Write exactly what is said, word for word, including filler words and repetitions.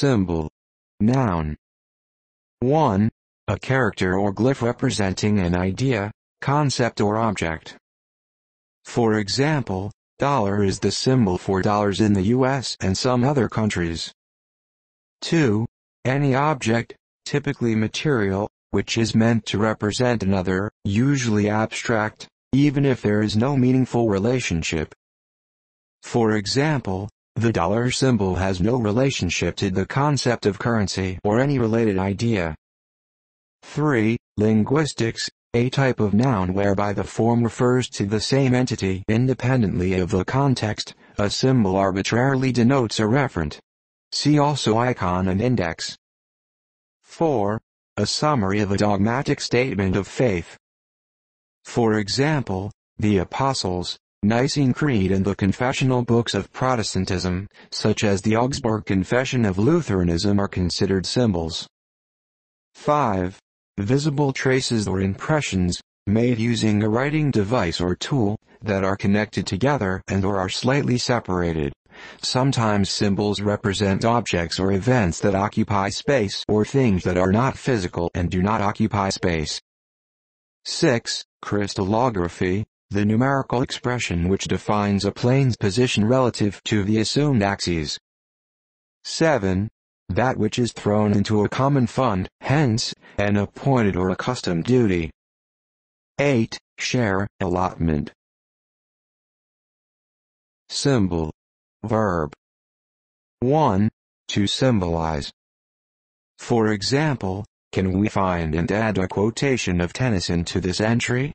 Symbol. Noun. one. A character or glyph representing an idea, concept or object. For example, dollar is the symbol for dollars in the U S and some other countries. two. Any object, typically material, which is meant to represent another, usually abstract, even if there is no meaningful relationship. For example, the dollar symbol has no relationship to the concept of currency or any related idea. three. Linguistics, a type of noun whereby the form refers to the same entity independently of the context. A symbol arbitrarily denotes a referent. See also icon and index. four. A summary of a dogmatic statement of faith. For example, the Apostles', Nicene Creed and the confessional books of Protestantism, such as the Augsburg Confession of Lutheranism, are considered symbols. five. Visible traces or impressions, made using a writing device or tool, that are connected together and or are slightly separated. Sometimes symbols represent objects or events that occupy space or things that are not physical and do not occupy space. six. Crystallography. The numerical expression which defines a plane's position relative to the assumed axes. seven. That which is thrown into a common fund, hence, an appointed or accustomed duty. eight. Share, allotment. Symbol. Verb. one. To symbolize. For example, can we find and add a quotation of Tennyson to this entry?